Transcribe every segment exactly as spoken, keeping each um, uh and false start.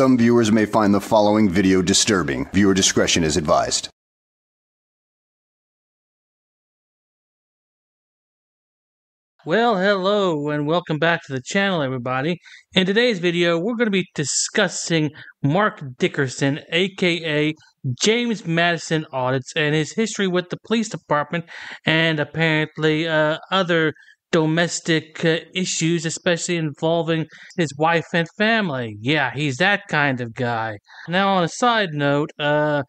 some viewers may find the following video disturbing. Viewer discretion is advised. Well, hello and welcome back to the channel, everybody. In today's video, we're going to be discussing Mark Dickerson, aka James Madison Audits, and his history with the police department and apparently uh, other domestic uh, issues, especially involving his wife and family. Yeah, he's that kind of guy. Now, on a side note, uh,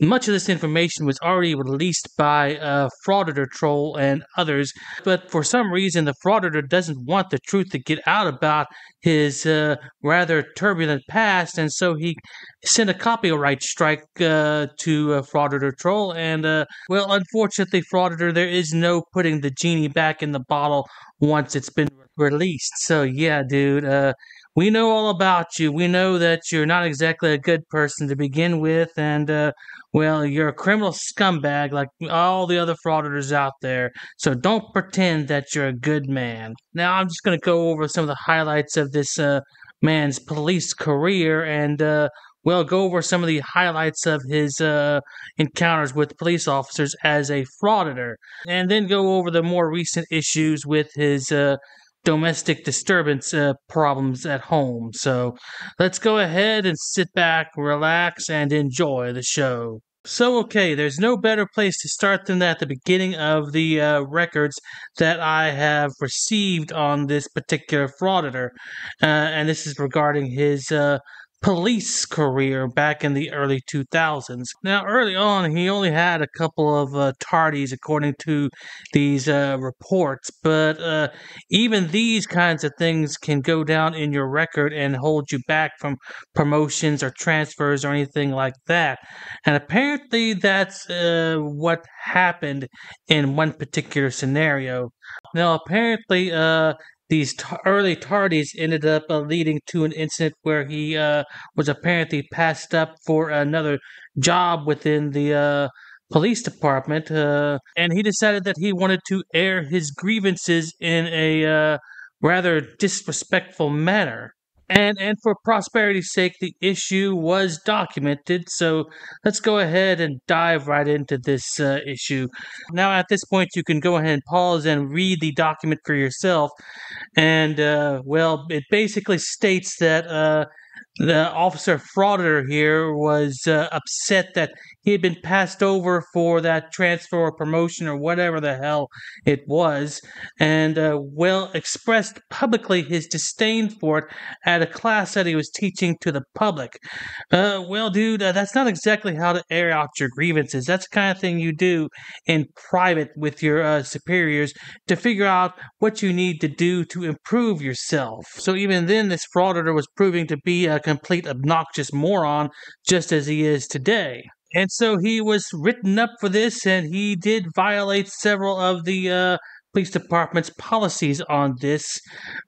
much of this information was already released by uh, Frauditor Troll and others, but for some reason, the Frauditor doesn't want the truth to get out about his uh, rather turbulent past, and so he sent a copyright strike uh, to uh, Frauditor Troll, and, uh, well, unfortunately, Frauditor, there is no putting the genie back in the bottle once it's been released. So, yeah, dude, uh, we know all about you. We know that you're not exactly a good person to begin with, and, uh, well, you're a criminal scumbag like all the other frauditors out there, so don't pretend that you're a good man. Now, I'm just going to go over some of the highlights of this uh, man's police career and, uh, well, go over some of the highlights of his uh, encounters with police officers as a frauditor, and then go over the more recent issues with his uh domestic disturbance uh, problems at home. So let's go ahead and sit back, relax, and enjoy the show. So, okay, there's no better place to start than at the beginning of the uh, records that I have received on this particular frauditor, uh, and this is regarding his uh, police career back in the early two thousands. Now, early on, he only had a couple of uh, tardies according to these uh, reports, but uh, even these kinds of things can go down in your record and hold you back from promotions or transfers or anything like that. And apparently that's uh, what happened in one particular scenario. Now, apparently, uh, These t early tardies ended up uh, leading to an incident where he uh, was apparently passed up for another job within the uh, police department, uh, and he decided that he wanted to air his grievances in a uh, rather disrespectful manner. And, and for prosperity's sake, the issue was documented, so let's go ahead and dive right into this uh, issue. Now, at this point, you can go ahead and pause and read the document for yourself. And, uh, well, it basically states that uh, the officer frauditor here was uh, upset that he had been passed over for that transfer or promotion or whatever the hell it was, and uh, well expressed publicly his disdain for it at a class that he was teaching to the public. Uh, well, dude, uh, that's not exactly how to air out your grievances. That's the kind of thing you do in private with your uh, superiors to figure out what you need to do to improve yourself. So even then, this frauditor was proving to be a complete obnoxious moron, just as he is today. And so he was written up for this, and he did violate several of the uh, police department's policies on this.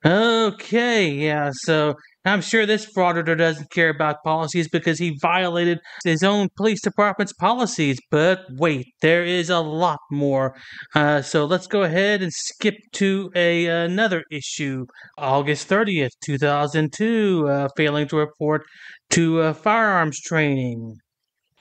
Okay, yeah, so I'm sure this frauditor doesn't care about policies because he violated his own police department's policies. But wait, there is a lot more. Uh, so let's go ahead and skip to a, another issue. August thirtieth, two thousand two, uh, failing to report to uh, firearms training.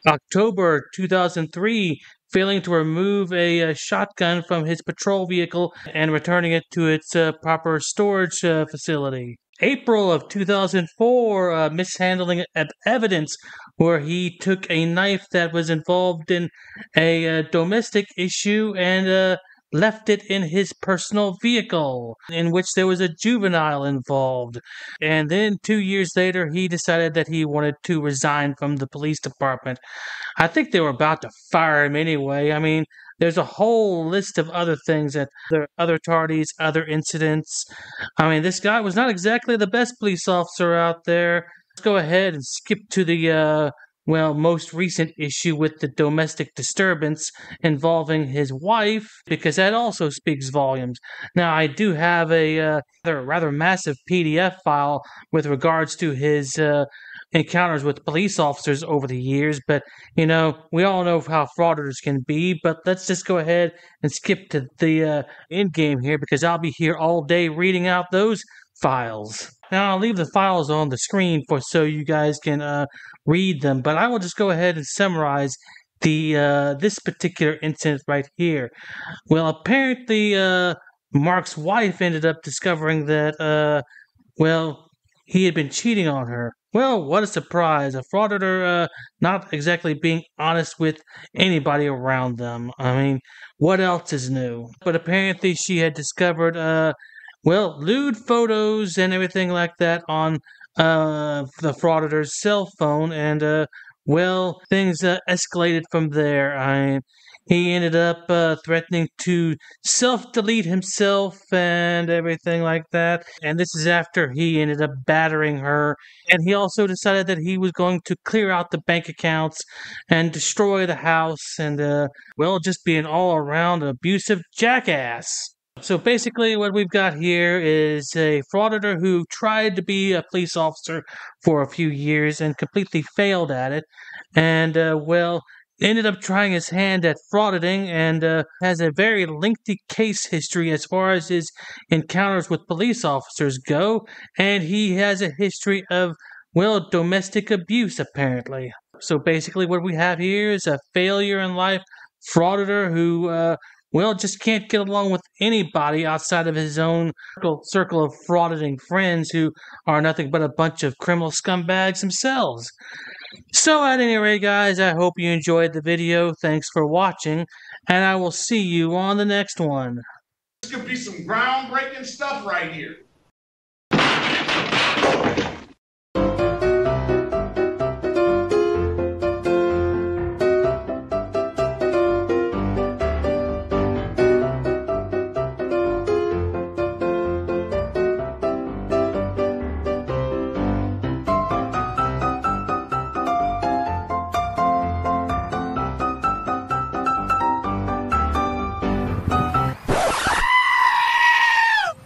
October two thousand three, failing to remove a uh, shotgun from his patrol vehicle and returning it to its uh, proper storage uh, facility. April of two thousand four, uh, mishandling of evidence where he took a knife that was involved in a uh, domestic issue and uh, left it in his personal vehicle, in which there was a juvenile involved. And then two years later, he decided that he wanted to resign from the police department. I think they were about to fire him anyway. I mean, there's a whole list of other things that there are other tardies, other incidents. I mean, this guy was not exactly the best police officer out there. Let's go ahead and skip to the uh, well, most recent issue with the domestic disturbance involving his wife, because that also speaks volumes. Now, I do have a uh, rather, rather massive P D F file with regards to his uh, encounters with police officers over the years, but, you know, we all know how frauditors can be, but let's just go ahead and skip to the uh, end game here, because I'll be here all day reading out those files. Now I'll leave the files on the screen for so you guys can uh, read them, but I will just go ahead and summarize the uh, this particular incident right here. Well, apparently uh, Mark's wife ended up discovering that, uh, well, he had been cheating on her. Well, what a surprise. A frauditor uh, not exactly being honest with anybody around them. I mean, what else is new? But apparently she had discovered, uh, well, lewd photos and everything like that on uh, the frauditor's cell phone. And, uh, well, things uh, escalated from there. I mean, he ended up uh, threatening to self-delete himself and everything like that. And this is after he ended up battering her. And he also decided that he was going to clear out the bank accounts and destroy the house and, uh, well, just be an all-around abusive jackass. So basically what we've got here is a frauditor who tried to be a police officer for a few years and completely failed at it. And, uh, well... ended up trying his hand at frauditing and uh, has a very lengthy case history as far as his encounters with police officers go. And he has a history of, well, domestic abuse, apparently. So basically what we have here is a failure in life frauditor who, uh, well, just can't get along with anybody outside of his own circle of frauditing friends who are nothing but a bunch of criminal scumbags themselves. So at any rate, guys, I hope you enjoyed the video. Thanks for watching, and I will see you on the next one. This could be some groundbreaking stuff right here.